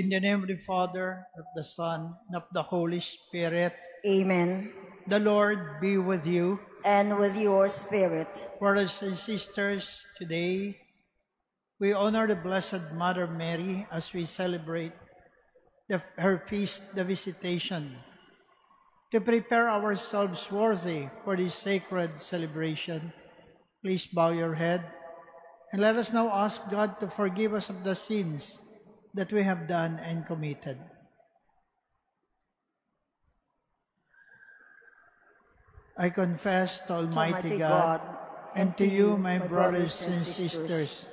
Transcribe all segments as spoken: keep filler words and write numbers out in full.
In the name of the Father, of the Son, and of the Holy Spirit. Amen. The Lord be with you. And with your spirit. Brothers and sisters, today we honor the Blessed Mother Mary as we celebrate the, her feast, the Visitation, to prepare ourselves worthy for this sacred celebration. Please bow your head, and let us now ask God to forgive us of the sins that we have done and committed. I confess to Almighty God, and to you, my brothers and sisters,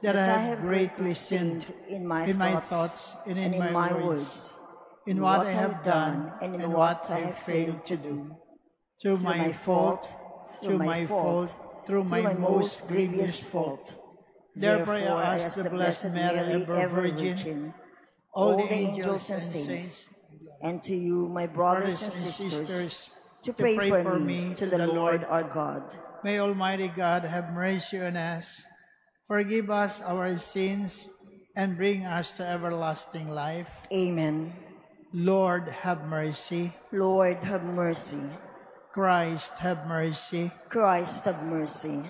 that I have greatly sinned in my thoughts and in my words, in what I have done and in what I have failed to do. Through my fault, through my fault, through my most grievous fault. Therefore I ask the Blessed Mary, ever Virgin, all the angels and saints, and to you, my brothers and sisters, to pray for me to the Lord our God. May Almighty God have mercy on us, forgive us our sins, and bring us to everlasting life. Amen. Lord, have mercy. Lord, have mercy. Christ, have mercy. Christ, have mercy.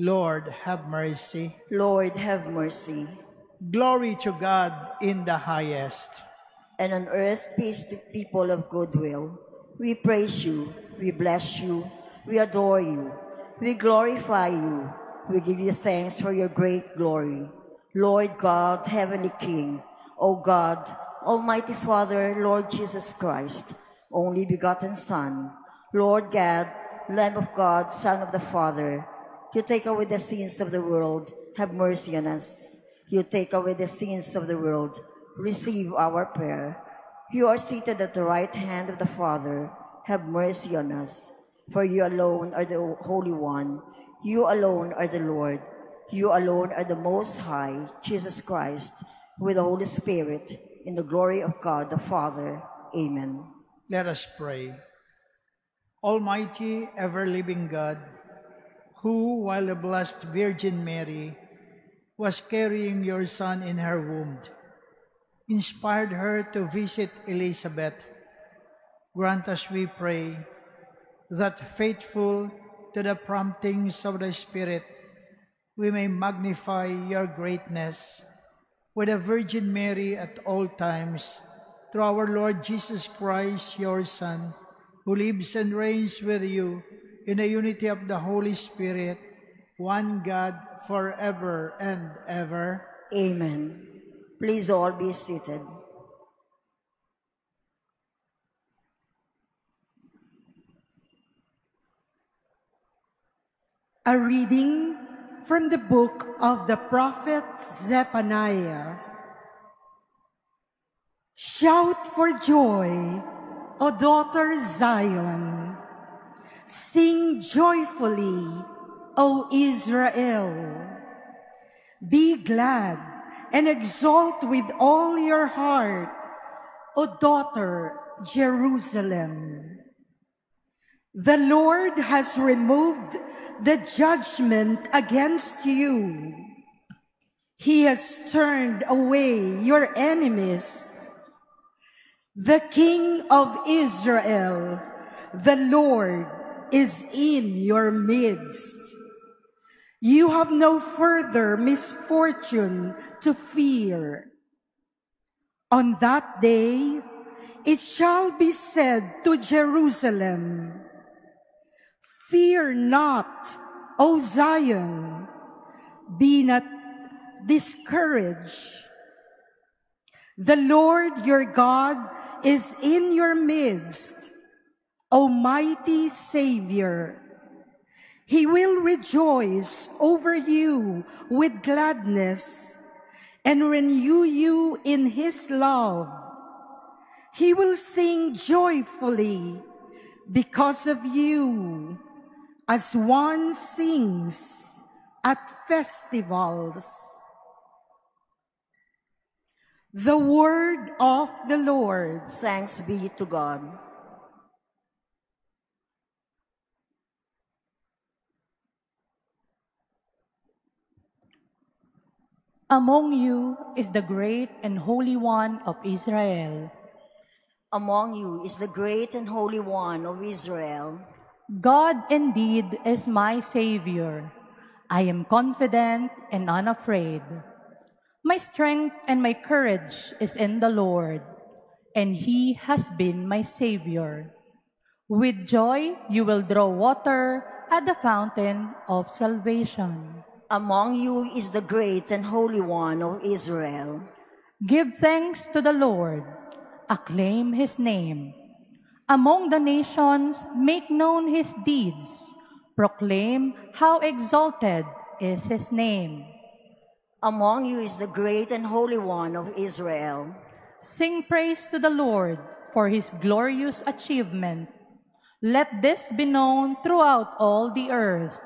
Lord, have mercy. Lord, have mercy. Glory to God in the highest. And on earth, peace to people of good will. We praise you, we bless you, we adore you, we glorify you, we give you thanks for your great glory. Lord God, Heavenly King, O God, Almighty Father, Lord Jesus Christ, only begotten Son, Lord God, Lamb of God, Son of the Father, you take away the sins of the world, have mercy on us. You take away the sins of the world, receive our prayer. You are seated at the right hand of the Father, have mercy on us. For you alone are the Holy One, you alone are the Lord, you alone are the Most High, Jesus Christ, with the Holy Spirit, in the glory of God the Father. Amen. Let us pray. Almighty, ever-living God, who, while the Blessed Virgin Mary was carrying your Son in her womb, inspired her to visit Elizabeth, grant us, we pray, that faithful to the promptings of the Spirit, we may magnify your greatness with the Virgin Mary at all times, through our Lord Jesus Christ, your Son, who lives and reigns with you, in the unity of the Holy Spirit, one God, forever and ever. Amen. Please all be seated. A reading from the book of the prophet Zephaniah. Shout for joy, O daughter Zion. Sing joyfully, O Israel. Be glad and exult with all your heart, O daughter Jerusalem. The Lord has removed the judgment against you. He has turned away your enemies. The King of Israel, the Lord, is in your midst. You have no further misfortune to fear. On that day, it shall be said to Jerusalem, "Fear not, O Zion, be not discouraged. The Lord your God is in your midst, Almighty Savior. He will rejoice over you with gladness and renew you in his love. He will sing joyfully because of you, as one sings at festivals." The word of the Lord. Thanks be to God. Among you is the great and holy one of Israel. Among you is the great and holy one of Israel. God indeed is my Savior. I am confident and unafraid. My strength and my courage is in the Lord, and He has been my Savior. With joy you will draw water at the fountain of salvation. Among you is the great and holy one of Israel. Give thanks to the Lord. Acclaim His name. Among the nations, make known His deeds. Proclaim how exalted is His name. Among you is the great and holy one of Israel. Sing praise to the Lord for His glorious achievement. Let this be known throughout all the earth.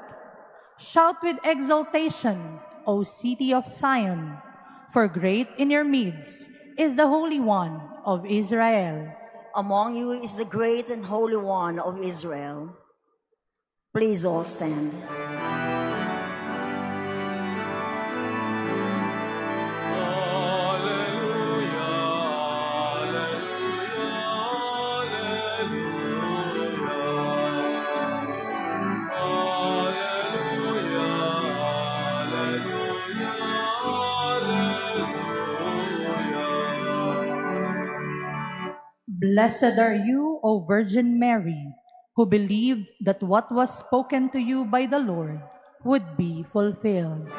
Shout with exultation, O city of Zion, for great in your midst is the Holy One of Israel. Among you is the great and holy one of Israel. Please all stand. Blessed are you, O Virgin Mary, who believed that what was spoken to you by the Lord would be fulfilled.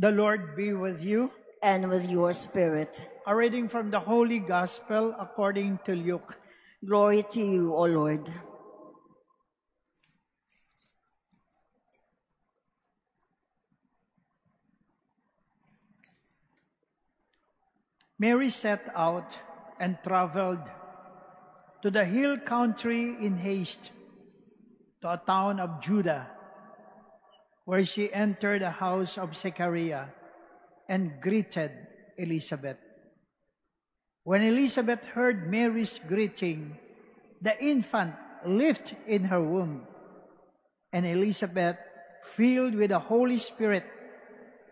The Lord be with you. And with your spirit. A reading from the Holy Gospel according to Luke. Glory to you, O Lord. Mary set out and traveled to the hill country in haste, to a town of Judah, where she entered the house of Zechariah and greeted Elizabeth. When Elizabeth heard Mary's greeting, the infant leaped in her womb, and Elizabeth, filled with the Holy Spirit,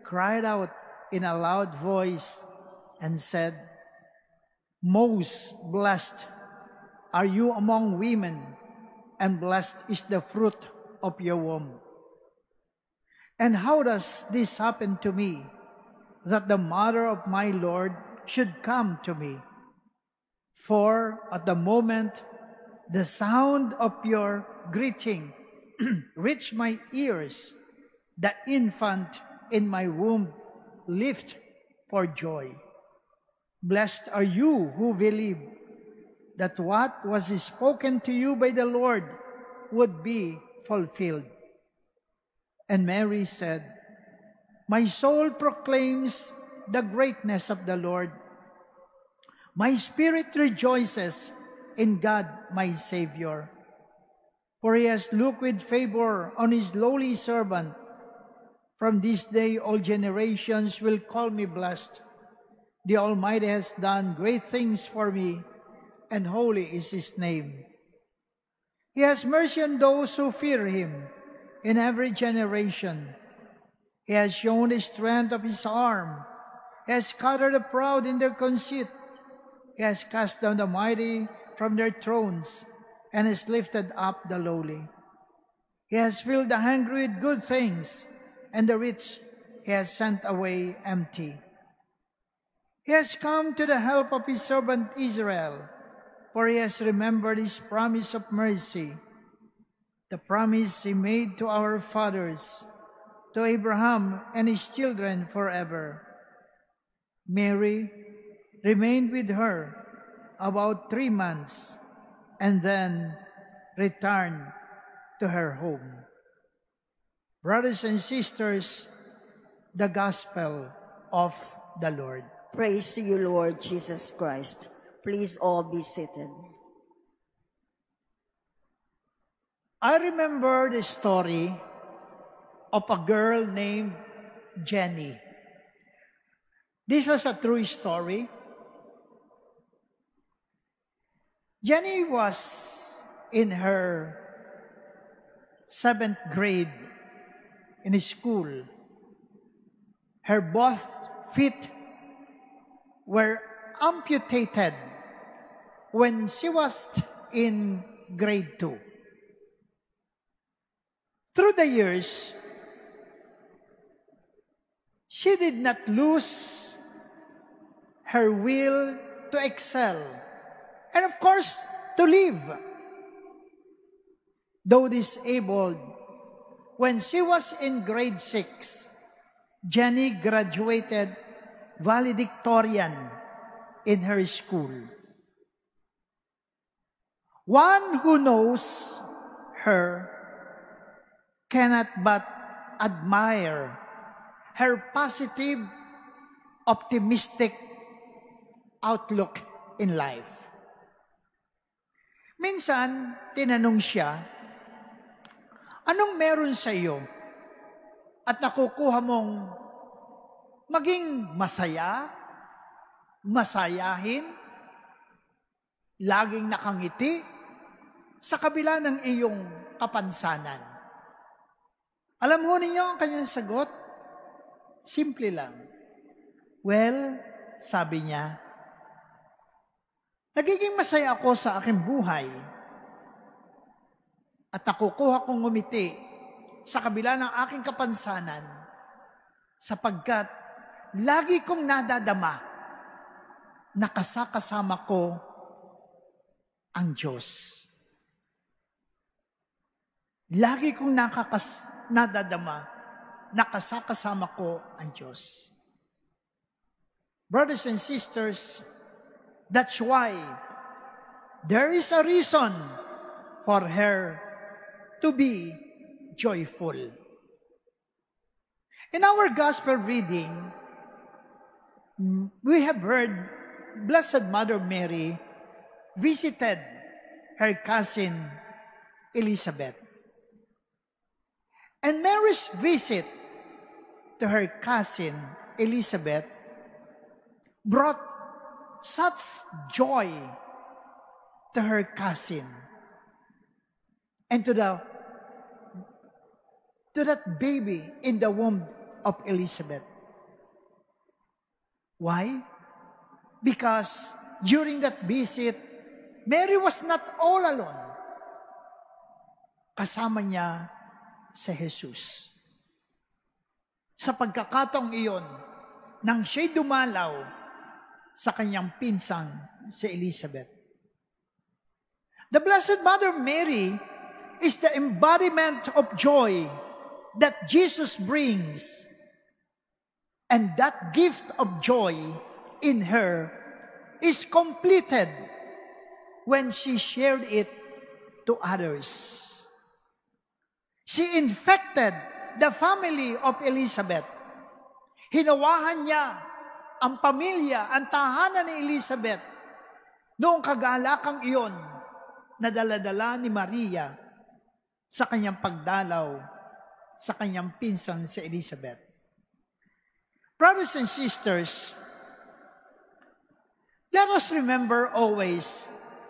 cried out in a loud voice and said, "Most blessed are you among women, and blessed is the fruit of your womb. And how does this happen to me, that the mother of my Lord should come to me? For at the moment the sound of your greeting reached my ears, the infant in my womb leaped for joy. Blessed are you who believe that what was spoken to you by the Lord would be fulfilled." And Mary said, "My soul proclaims the greatness of the Lord. My spirit rejoices in God my Savior, for He has looked with favor on His lowly servant. From this day all generations will call me blessed. The Almighty has done great things for me, and holy is His name. He has mercy on those who fear Him. In every generation, He has shown the strength of His arm. He has scattered the proud in their conceit. He has cast down the mighty from their thrones, and has lifted up the lowly. He has filled the hungry with good things, and the rich He has sent away empty. He has come to the help of His servant Israel, for He has remembered His promise of mercy, the promise He made to our fathers, to Abraham and his children forever." Mary remained with her about three months and then returned to her home. Brothers and sisters, the Gospel of the Lord. Praise to you, Lord Jesus Christ. Please all be seated. I remember the story of a girl named Jenny. This was a true story. Jenny was in her seventh grade in school. Her both feet were amputated when she was in grade two. Through the years, she did not lose her will to excel and, of course, to live. Though disabled, when she was in grade six, Jenny graduated valedictorian in her school. One who knows her cannot but admire her positive, optimistic outlook in life. Minsan, tinanong siya, anong meron sa iyo at nakukuha mong maging masaya, masayahin, laging nakangiti sa kabila ng iyong kapansanan? Alam mo ninyo ang kanyang sagot? Simple lang. Well, sabi niya, nagiging masaya ako sa aking buhay at nakukuha kong ngumiti sa kabila ng aking kapansanan sapagkat lagi kong nadadama na kasakasama ko ang Diyos. Lagi kong nakakas nadadama, nakasakasama ko ang Diyos. Brothers and sisters, that's why there is a reason for her to be joyful. In our gospel reading, we have heard Blessed Mother Mary visited her cousin Elizabeth. And Mary's visit to her cousin Elizabeth brought such joy to her cousin and to the to that baby in the womb of Elizabeth. Why? Because during that visit, Mary was not all alone. Kasama niya sa Jesus. Sa pagkakataong iyon, nang siya'y dumalaw sa kanyang pinsang si Elizabeth. The Blessed Mother Mary is the embodiment of joy that Jesus brings, and that gift of joy in her is completed when she shared it to others. She infected the family of Elizabeth. Hinawahan niya ang pamilya, ang tahanan ni Elizabeth noong kagalakang iyon na daladala ni Maria sa kanyang pagdalaw sa kanyang pinsan si Elizabeth. Brothers and sisters, let us remember always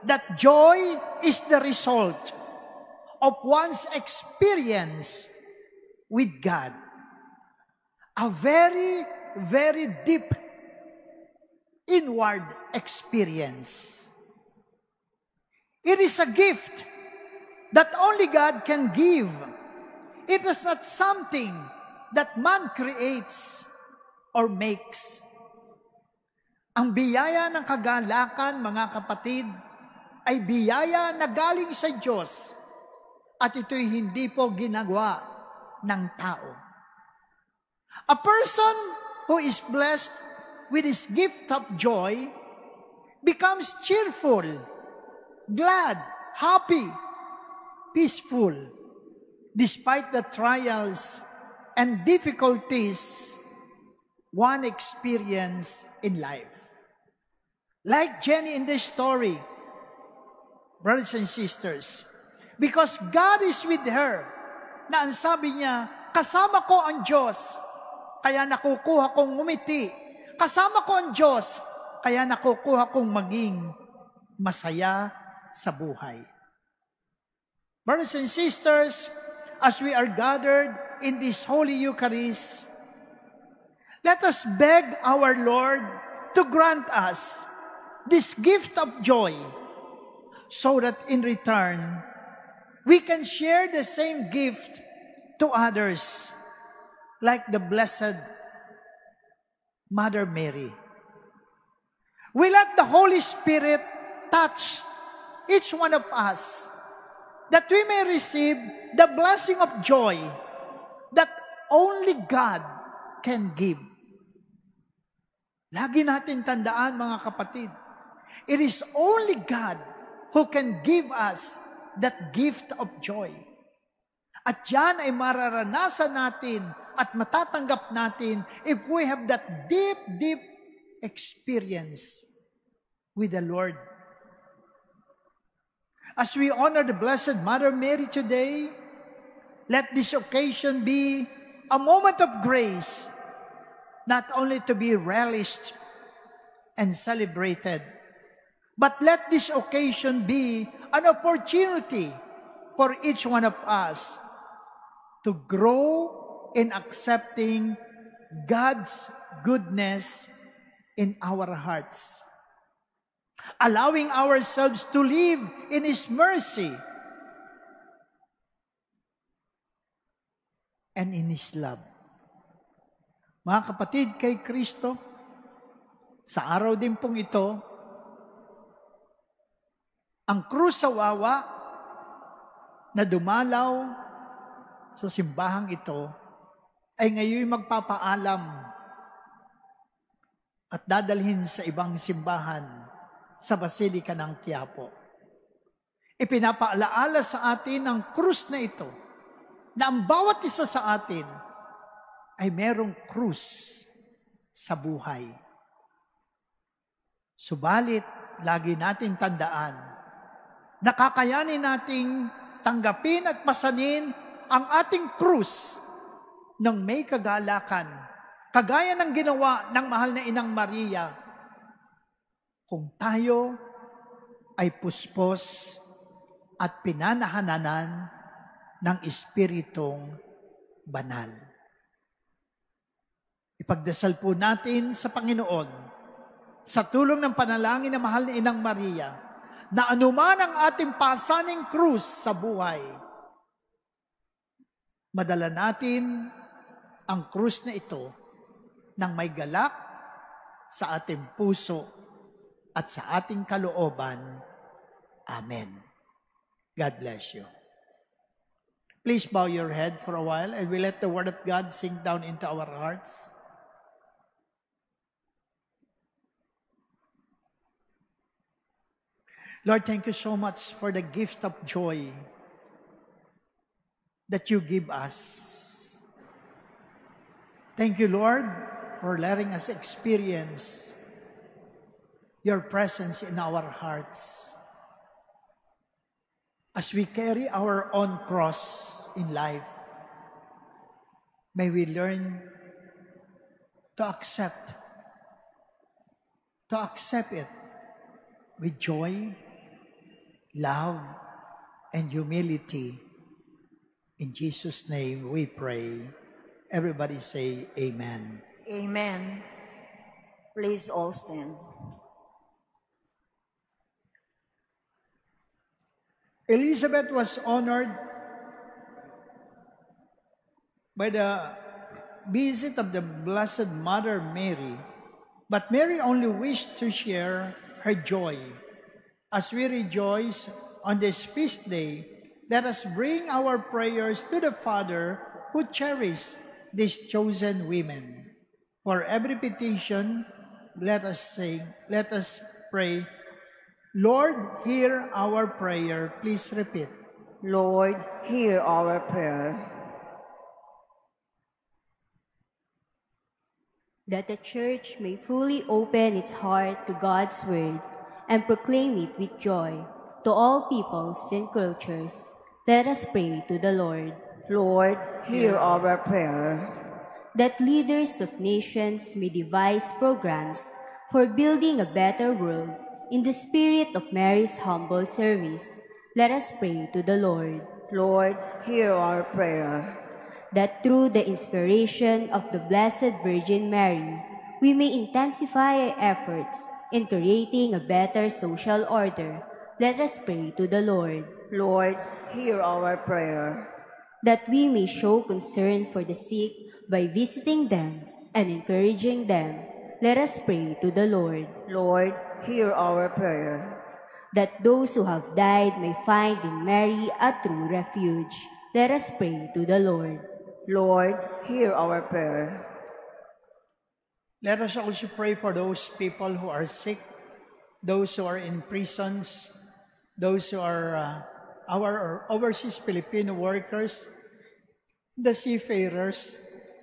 that joy is the result of one's experience with God. A very, very deep inward experience. It is a gift that only God can give. It is not something that man creates or makes. Ang biyaya ng kagalakan, mga kapatid, ay biyaya na galing sa Diyos. At ito'y hindi po ginagawa ng tao. A person who is blessed with his gift of joy becomes cheerful, glad, happy, peaceful, despite the trials and difficulties one experiences in life. Like Jenny in this story, brothers and sisters, because God is with her, na ang sabi niya, kasama ko ang Diyos, kaya nakukuha kong umiti. Kasama ko ang Diyos, kaya nakukuha kong maging masaya sa buhay. Brothers and sisters, as we are gathered in this Holy Eucharist, let us beg our Lord to grant us this gift of joy, so that in return, we can share the same gift to others, like the Blessed Mother Mary. We let the Holy Spirit touch each one of us, that we may receive the blessing of joy that only God can give. Lagi natin tandaan, mga kapatid, it is only God who can give us that gift of joy. At yan ay mararanasan natin at matatanggap natin if we have that deep, deep experience with the Lord. As we honor the Blessed Mother Mary today, let this occasion be a moment of grace, not only to be relished and celebrated, but let this occasion be an opportunity for each one of us to grow in accepting God's goodness in our hearts, allowing ourselves to live in His mercy and in His love. Mga kapatid, kay Kristo, sa araw din pong ito, ang krus sa Wawa na dumalaw sa simbahang ito ay ngayon magpapaalam at dadalhin sa ibang simbahan sa Basilika ng Quiapo. Ipinapaalaala sa atin ang krus na ito, na ang bawat isa sa atin ay merong krus sa buhay. Subalit, lagi nating tandaan, nakakayanin nating tanggapin at pasanin ang ating krus ng may kagalakan, kagaya ng ginawa ng mahal na Inang Maria, kung tayo ay puspos at pinanahananan ng Espiritong Banal. Ipagdasal po natin sa Panginoon, sa tulong ng panalangin ng mahal na Inang Maria, na anuman ang ating pasaning krus sa buhay, madala natin ang krus na ito ng may galak sa ating puso at sa ating kalooban. Amen. God bless you. Please bow your head for a while and we let the Word of God sink down into our hearts. Lord, thank you so much for the gift of joy that you give us. Thank you, Lord, for letting us experience your presence in our hearts as we carry our own cross in life. May we learn to accept, to accept it with joy, love, and humility. In Jesus' name we pray. Everybody say amen. Amen. Please all stand. Elizabeth was honored by the visit of the Blessed Mother Mary, but Mary only wished to share her joy. As we rejoice on this feast day, let us bring our prayers to the Father who cherished these chosen women. For every petition, let us sing, let us pray, Lord, hear our prayer. Please repeat. Lord, hear our prayer. that the Church may fully open its heart to God's Word and proclaim it with joy to all peoples and cultures. Let us pray to the Lord. Lord, hear our prayer. That leaders of nations may devise programs for building a better world in the spirit of Mary's humble service. Let us pray to the Lord. Lord, hear our prayer. That through the inspiration of the Blessed Virgin Mary, we may intensify our efforts in creating a better social order. Let us pray to the Lord. Lord, hear our prayer. That we may show concern for the sick by visiting them and encouraging them. Let us pray to the Lord. Lord, hear our prayer. That those who have died may find in Mary a true refuge. Let us pray to the Lord. Lord, hear our prayer. Let us also pray for those people who are sick, those who are in prisons, those who are uh, our overseas Filipino workers, the seafarers,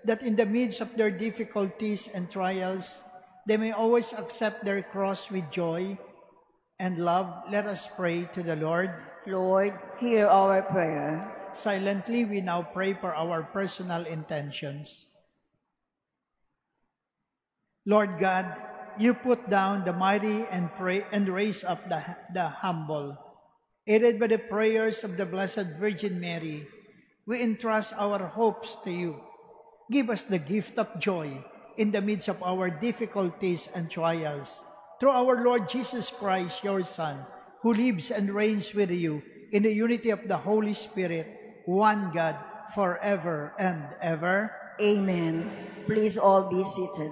that in the midst of their difficulties and trials, they may always accept their cross with joy and love. Let us pray to the Lord. Lord, hear our prayer. Silently, we now pray for our personal intentions. Lord God, you put down the mighty and, pray, and raise up the, the humble. Aided by the prayers of the Blessed Virgin Mary, we entrust our hopes to you. Give us the gift of joy in the midst of our difficulties and trials, through our Lord Jesus Christ, your Son, who lives and reigns with you in the unity of the Holy Spirit, one God, forever and ever. Amen. Please all be seated.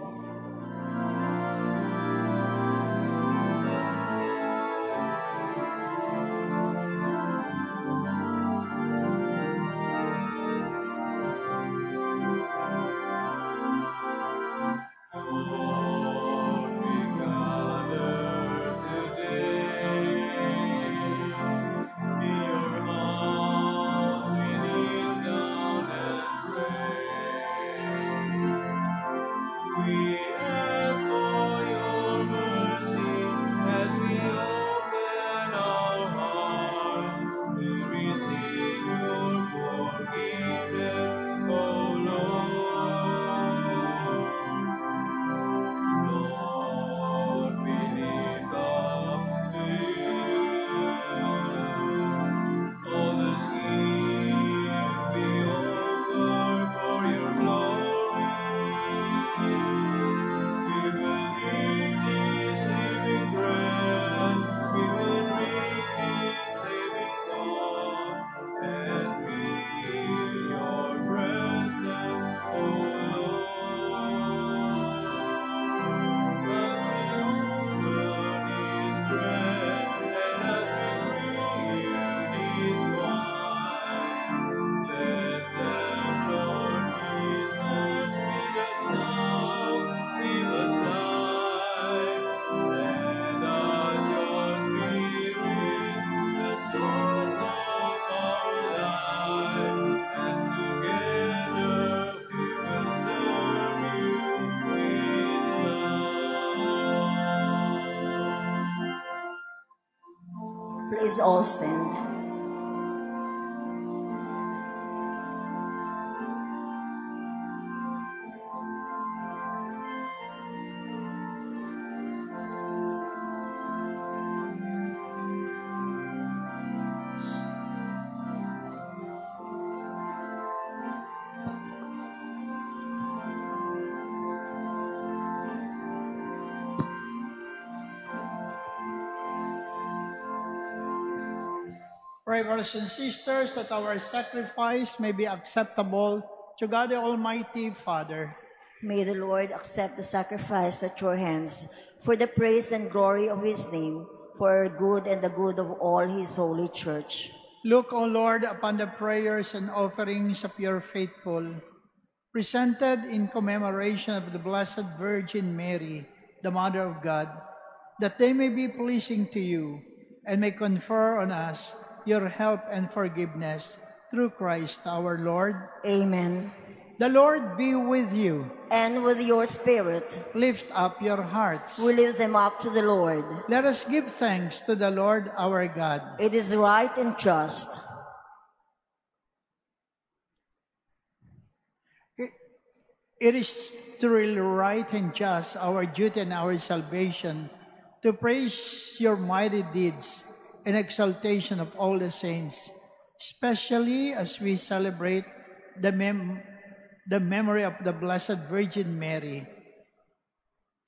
Please all stand. Brothers and sisters, that our sacrifice may be acceptable to God the Almighty Father. May the Lord accept the sacrifice at your hands for the praise and glory of his name, for our good and the good of all his holy church. Look, O Lord, upon the prayers and offerings of your faithful, presented in commemoration of the Blessed Virgin Mary, the Mother of God, that they may be pleasing to you and may confer on us your help and forgiveness, through Christ our Lord. Amen. The Lord be with you. And with your spirit. Lift up your hearts. We lift them up to the Lord. Let us give thanks to the Lord our God. It is right and just. It, it is truly right and just, our duty and our salvation, to praise your mighty deeds and exaltation of all the saints, especially as we celebrate the mem the memory of the Blessed Virgin Mary,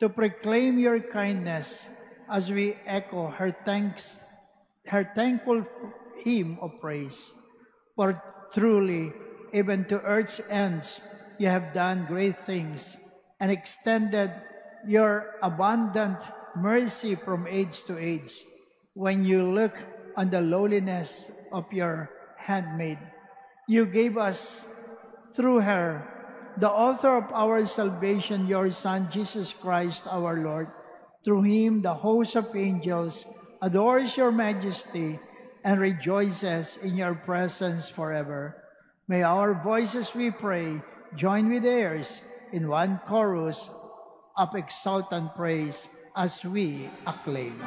to proclaim your kindness as we echo her thanks, her thankful hymn of praise. For truly, even to earth's ends, you have done great things and extended your abundant mercy from age to age. When you look on the lowliness of your handmaid, you gave us through her, the author of our salvation, your Son, Jesus Christ, our Lord. Through him, the host of angels adores your majesty and rejoices in your presence forever. May our voices, we pray, join with theirs in one chorus of exultant praise as we acclaim.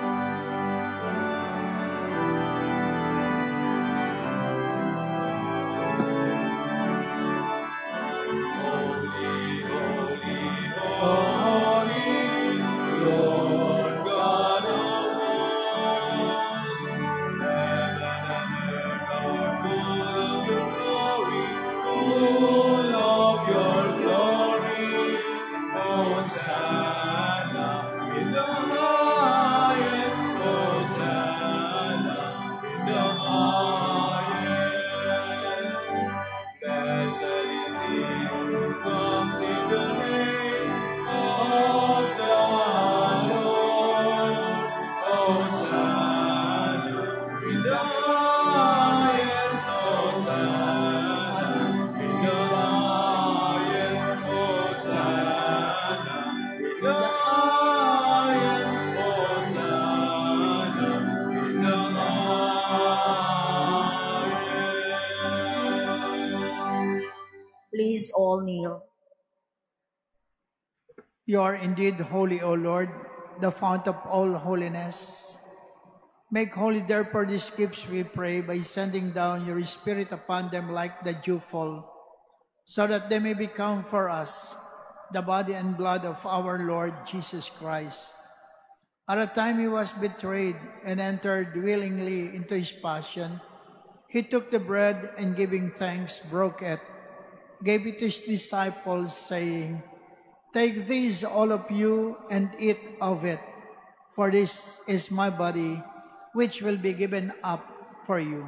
You are indeed holy, O Lord, the fount of all holiness. Make holy, therefore, these gifts, we pray, by sending down your Spirit upon them like the dewfall, so that they may become for us the body and blood of our Lord Jesus Christ. At a time he was betrayed and entered willingly into his passion, he took the bread and, giving thanks, broke it, gave it to his disciples, saying, "Take these, all of you, and eat of it, for this is my body, which will be given up for you."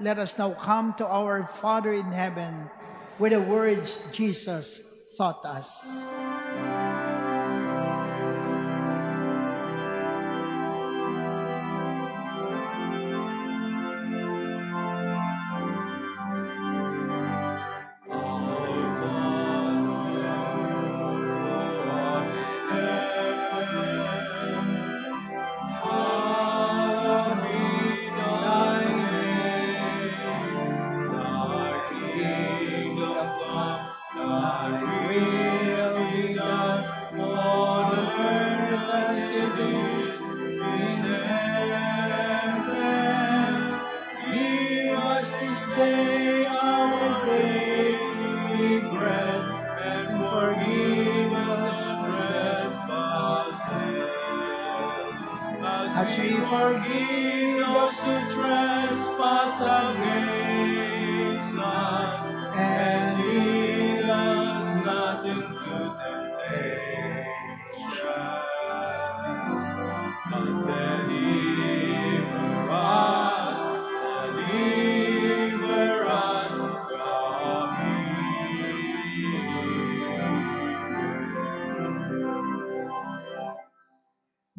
let us now come to our Father in heaven with the words Jesus taught us.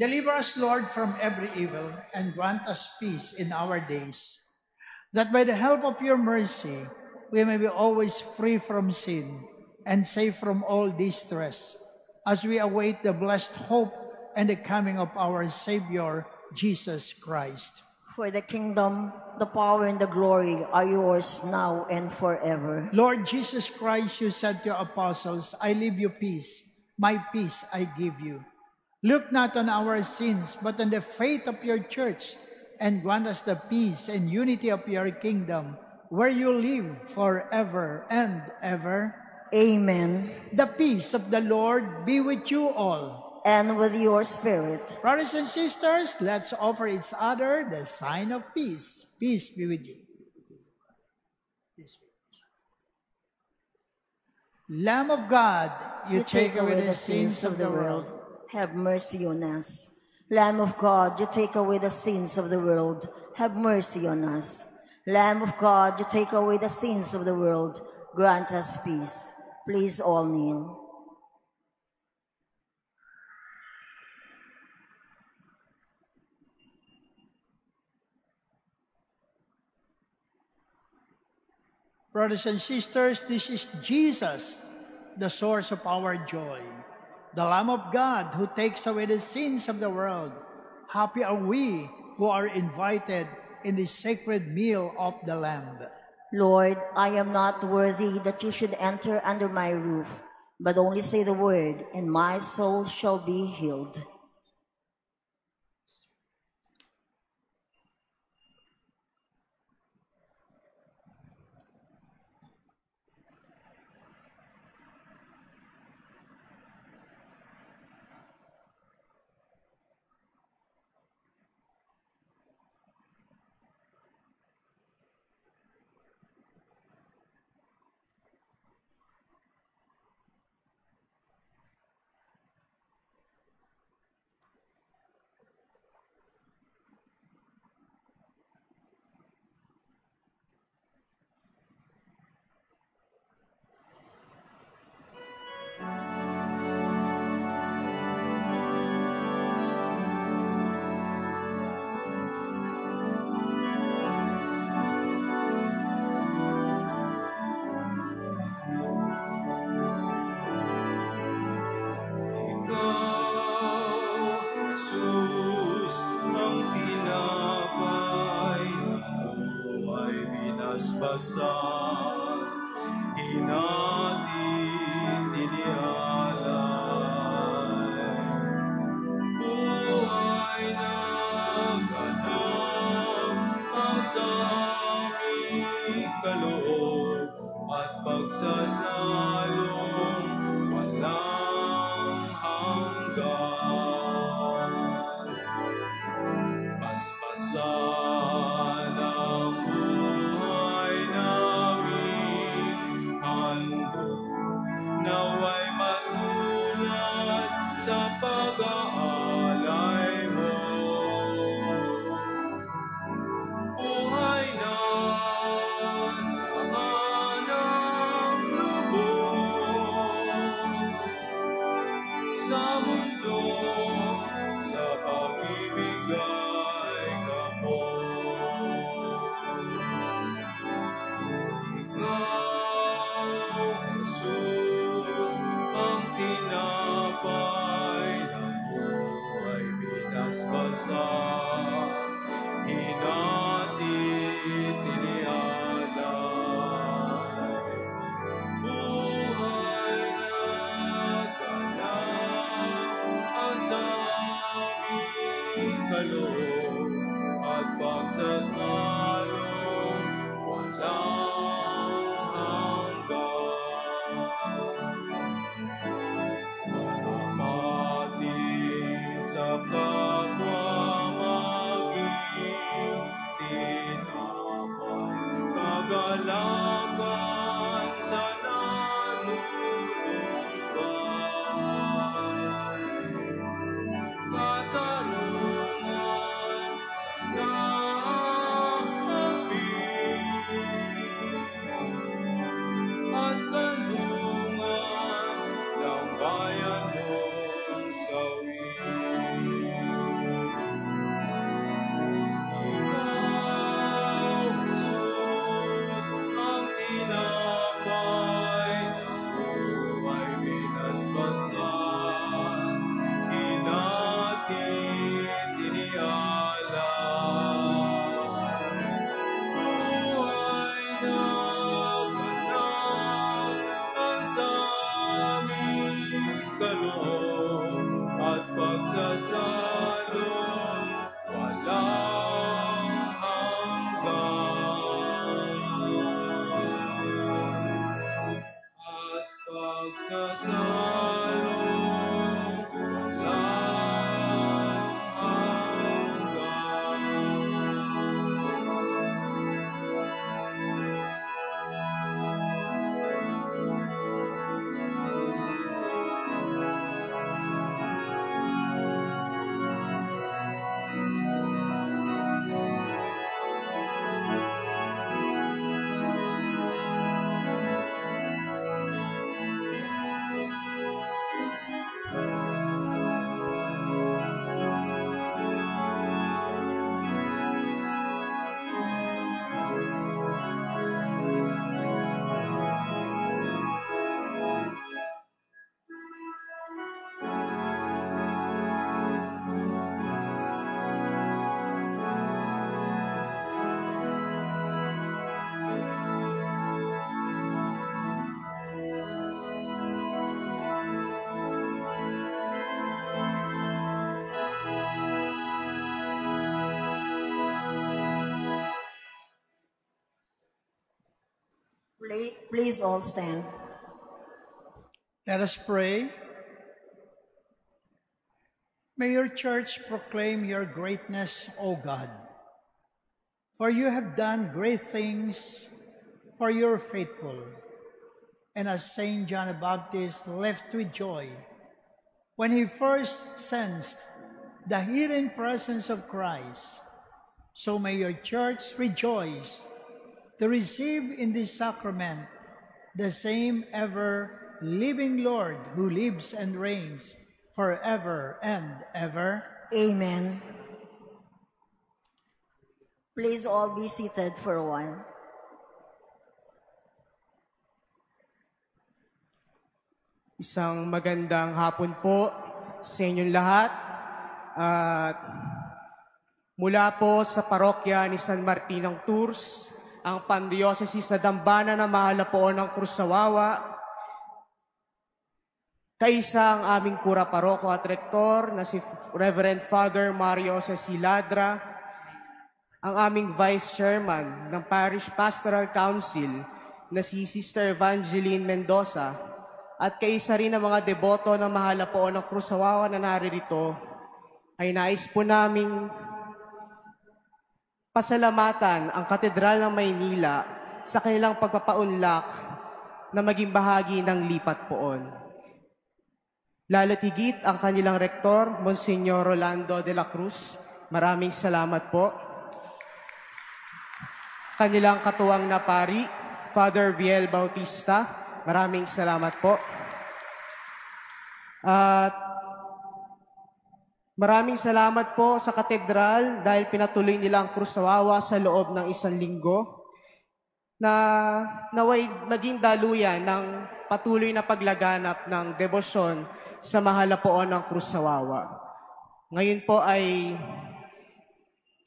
Deliver us, Lord, from every evil, and grant us peace in our days, that by the help of your mercy, we may be always free from sin and safe from all distress, as we await the blessed hope and the coming of our Savior, Jesus Christ. For the kingdom, the power, and the glory are yours now and forever. Lord Jesus Christ, you said to your apostles, I leave you peace, my peace I give you. Look not on our sins, but on the faith of your church, and grant us the peace and unity of your kingdom, where you live forever and ever. Amen. The peace of the Lord be with you all. And with your spirit. Brothers and sisters, let's offer each other the sign of peace. Peace be with you. Lamb of God, you, you take, take away the, the sins of the world. world. Have mercy on us. Lamb of God, you take away the sins of the world. Have mercy on us. Lamb of God, you take away the sins of the world. Grant us peace. Please all kneel. Brothers and sisters, this is Jesus, the source of our joy. The Lamb of God who takes away the sins of the world. Happy are we who are invited in the sacred meal of the Lamb. Lord, I am not worthy that you should enter under my roof, but only say the word, and my soul shall be healed. sa mundo sa pagbibigay kapos. Ikaw, Jesus, ang tinapay ng buhay, pinaspasan, hinatid, tinialay. Buhay na ganap ang sa aming kaloob at pagsasalong walang hanggan. Manapati sa kapwa maging tinapay, kagalakan sa nanunungkay, katarungan sa naapin, at kanungan ng bayan mong sawi. Ikaw, Jesus, ang tinapay ng buhay, pinaspasan, hinatid, tinialay. Buhay na ganap ang sa aming kaloob at pagsasalong walang hanggan. At pagsasalong walang hanggan. Please all stand. Let us pray. May your church proclaim your greatness, O God. For you have done great things, for you are faithful. And as Saint John the Baptist left with joy, when he first sensed the hidden presence of Christ, so may your church rejoice to receive in this sacrament the same ever-living Lord who lives and reigns forever and ever. Amen. Please all be seated for a while. Isang magandang hapon po sa inyong lahat. At mula po sa parokya ni San Martin ng Tours, ang Pandiosesi Sadambana ng Mahal na Poong Krus sa Wawa, kaisa ang aming kura paroko at rektor na si Reverend Father Mario Jose C. Ladra, ang aming Vice Chairman ng Parish Pastoral Council na si Sister Evangeline Mendoza, at kaisa rin ang mga deboto ng Mahal na Poong Krus sa Wawa na naririto, ay nais po naming pasalamatan ang Katedral ng Maynila sa kanilang pagpapaunlak na maging bahagi ng lipat poon. Lalo't higit ang kanilang rektor, Monsignor Rolando de la Cruz. Maraming salamat po. Kanilang katuwang na pari, Father Viel Bautista. Maraming salamat po. At Maraming salamat po sa katedral dahil pinatuloy nila ang Krus sa Wawa sa loob ng isang linggo na naway naging daluyan ng patuloy na paglaganap ng debosyon sa mahal na poon ng Krus sa Wawa. Ngayon po ay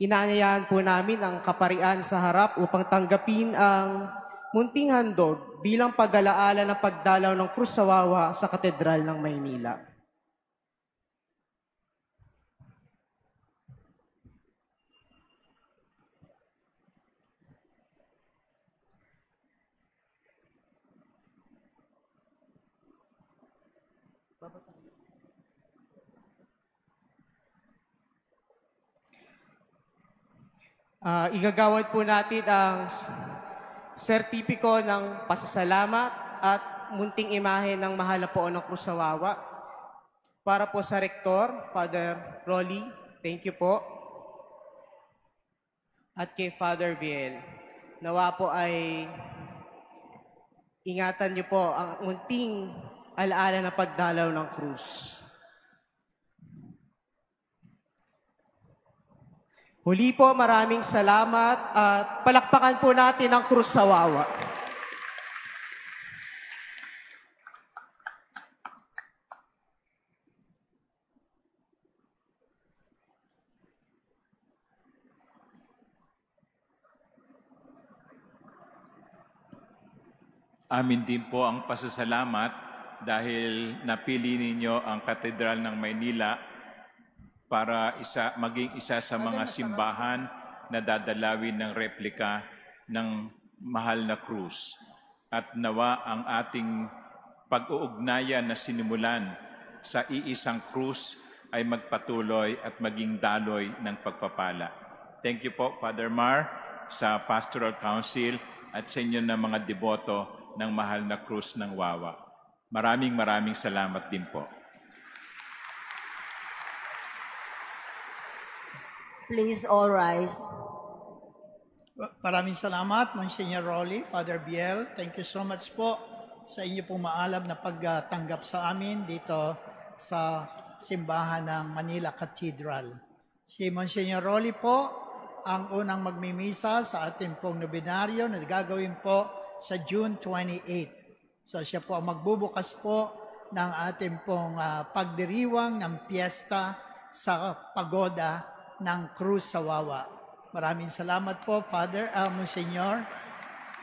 inaanyayahan po namin ang kaparian sa harap upang tanggapin ang munting handog bilang pag-alaala ng pagdalaw ng Krus sa Wawa sa Katedral ng Maynila. Uh, igagawad po natin ang sertipiko ng pasasalamat at munting imahe ng mahal na poon ng Krus sa Wawa para po sa Rektor, Father Rolly, thank you po. At kay Father Viel, nawa po ay ingatan niyo po ang munting alaala na pagdalaw ng Krus. Huli po, maraming salamat at palakpakan po natin ang Krus sa Wawa. Amin din po ang pasasalamat dahil napili ninyo ang Katedral ng Maynila para isa, maging isa sa mga simbahan na dadalawin ng replika ng mahal na krus. At nawa ang ating pag-uugnayan na sinimulan sa iisang krus ay magpatuloy at maging daloy ng pagpapala. Thank you po, Father Mar, sa Pastoral Council at sa inyo na mga deboto ng mahal na krus ng Wawa. Maraming maraming salamat din po. Please all rise. Maraming salamat, Monsignor Rolly, Father Biel. Thank you so much po sa inyo pong maalab na pagtanggap sa amin dito sa simbahan ng Manila Cathedral. Si Monsignor Rolly po ang unang magmimisa sa ating pong nobinaryo na gagawin po sa June twenty-eighth. So siya po ang magbubukas po ng ating pong uh, pagdiriwang ng piyesta sa pagoda ng Krus sa Wawa. Maraming salamat po, Father, uh, Monsignor.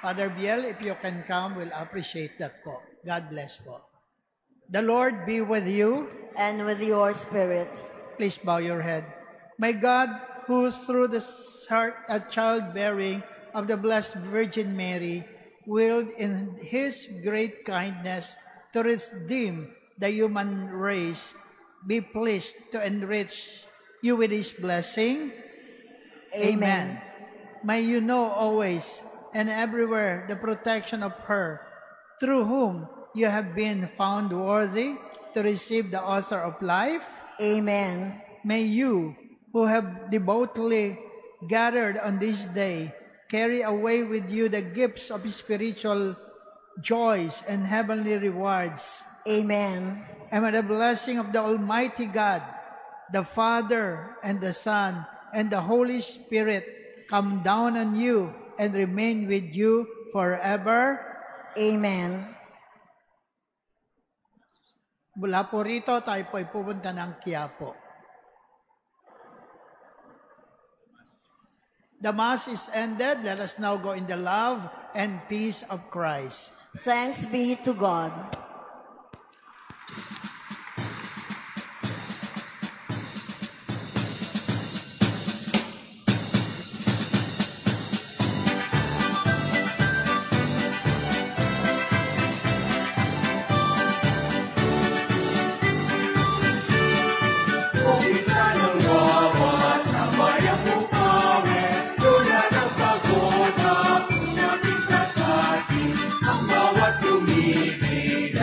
Father Biel, if you can come, we'll appreciate that po. God bless po. The Lord be with you. And with your spirit. Please bow your head. May God, who through the childbearing of the Blessed Virgin Mary, willed in His great kindness to redeem the human race, be pleased to enrich you with His blessing. Amen. Amen. May you know always and everywhere the protection of her, through whom you have been found worthy to receive the author of life. Amen. May you, who have devoutly gathered on this day, carry away with you the gifts of spiritual joys and heavenly rewards. Amen. And with the blessing of the Almighty God, the Father, and the Son, and the Holy Spirit, come down on you and remain with you forever. Amen. Mula po rito, tayo po ay pupunta ng Quiapo. The Mass is ended. Let us now go in the love and peace of Christ. Thanks be to God. Baby,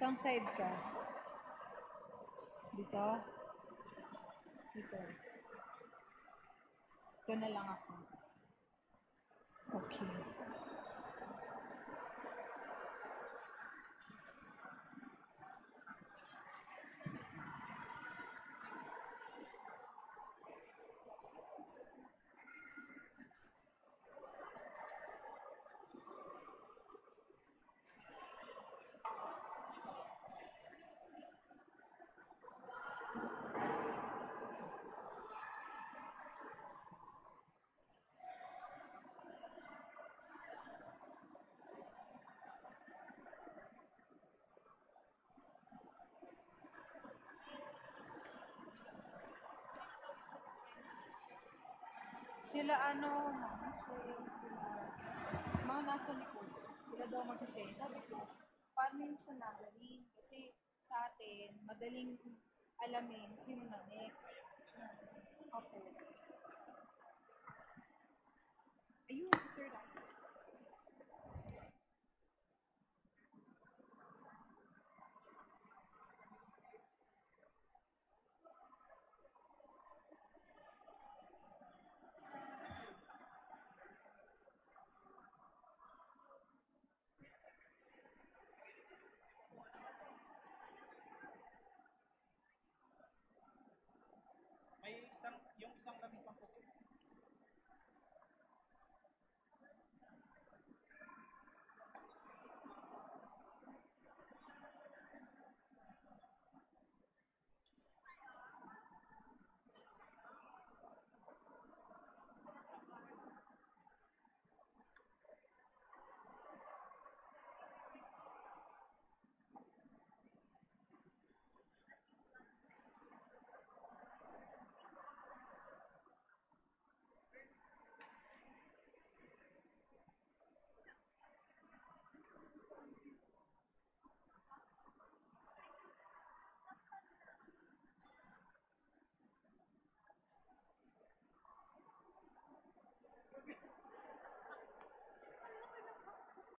Saan side ka? Dito? Dito. Dito na lang ako. Okay. Sila ano, mga nasa likod, sila daw magsasay. Sabi ko, paano yung sa nagaling? Kasi sa atin, madaling alamin sino na next. Opo.